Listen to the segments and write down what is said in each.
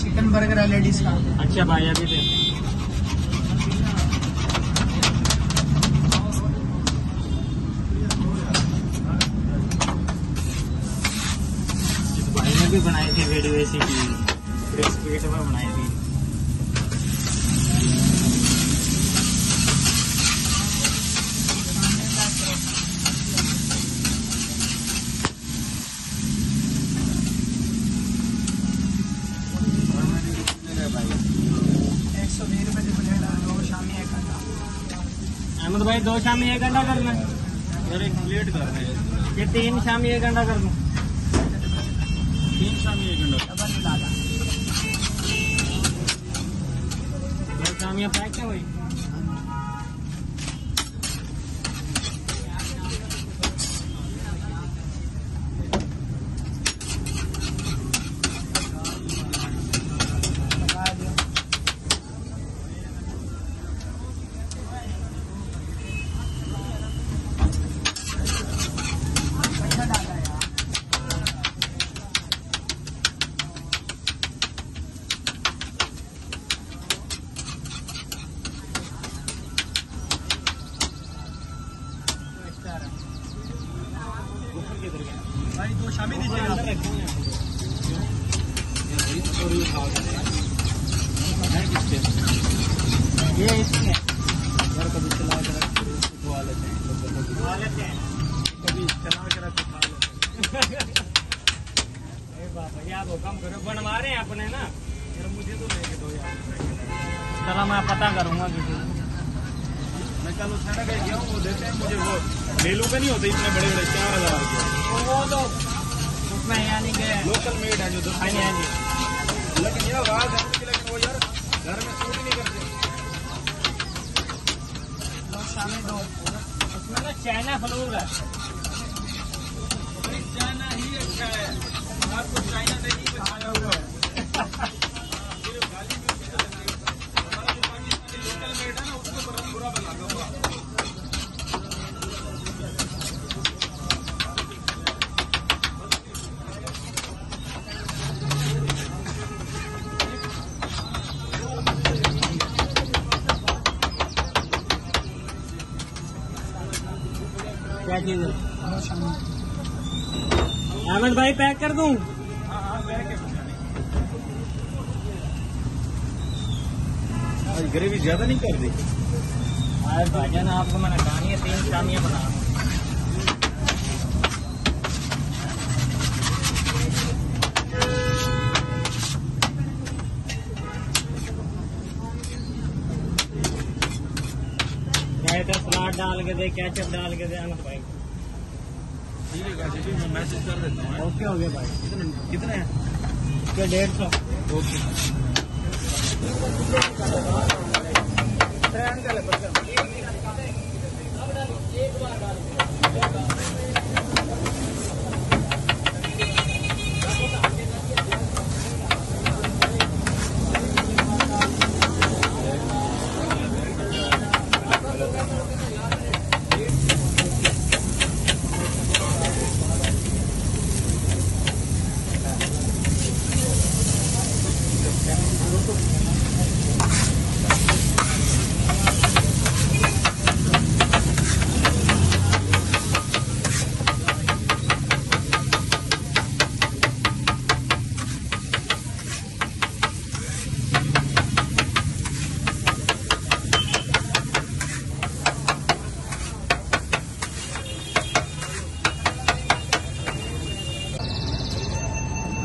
Chicken burger है ladies का। अच्छा भाई अभी देखते हैं। भी बनाई थी वीडियो ऐसी की रेसिपी तो मैं बनाई थी। अहमद भाई 2 शामी 1 घंटा करना है, प्लेट करना है ये 3 शामी 1 घंटा करना है। 3 शामी 1 घंटा दादा 2 शामी पैक क्या हुई भाई, 2 शामी दीजिएगा। ये इसमें यार कभी चला कर खा लेते हैं, कभी चला कर खा लेते हैं। अरे बाप रे, आप कम करो, बनवा रहे हैं अपने ना यार, मुझे तो लेके दो यार। चला मैं पता करूँगा किसी को, मैं कल उस खाना गया हूँ, वो देते हैं मुझे। वो रेलू का नहीं होते इतने बड़े बड़े, 4,000 के वो तो उसमें यानी कि लोकल मेड है जो दो। हाँ जी हाँ जी, लेकिन ये आवाज है उनकी, लेकिन वो यार घर में सूट ही नहीं करते। शामिल दो उसमें ना चाइना फ्लूर है, चाइना ही अच्छा है, आपको चाइना नहीं खाया हुआ है। अहमद भाई पैक कर दूं? आज ग्रेवी ज्यादा नहीं कर दी। आज भाईजान आपको मैंने कहानी है 3 शामियां बना। सलाद डाल के दे, कैचअप डाल के दे अहमद भाई। ठीक है, मैं मैसेज कर देता हूँ। ओके हो गया भाई। कितने हैं? 150। ओके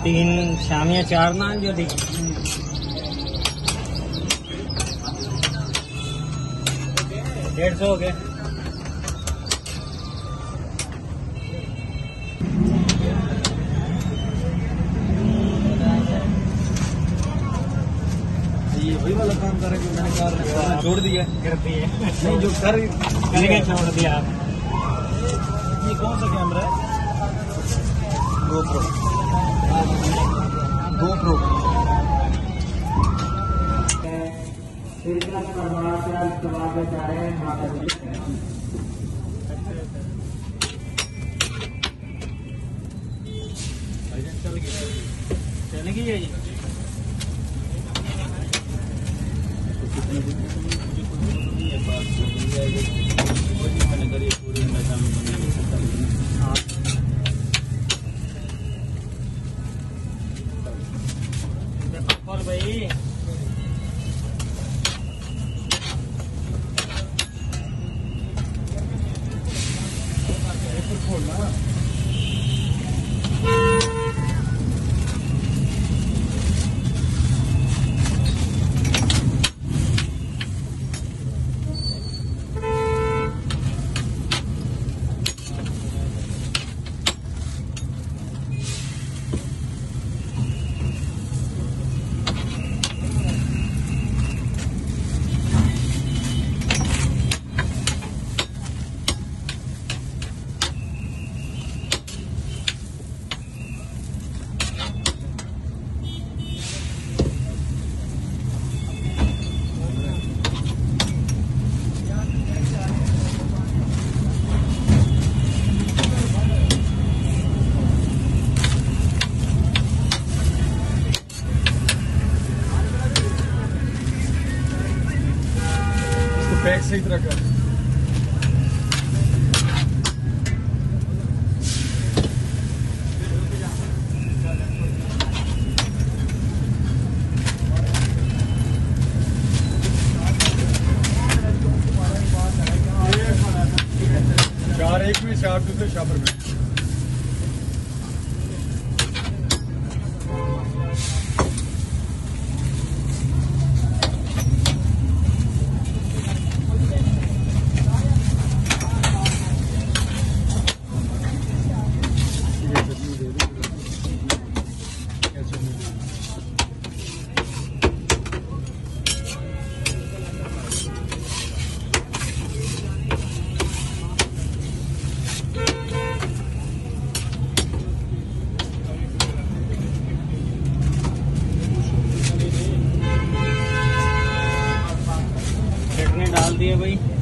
तीन शामियाँ 4 नान जो थी। डेढ़ सौ हो गए। ये वही वाला काम कर छोड़ दिया नहीं जो सर छोड़ दिया आप। ये कौन सा कैमरा है? GoPro। चलेगी है ये भाई। बैक से ही तरह का चार एक में चार दूसरे शापर में दिया भाई।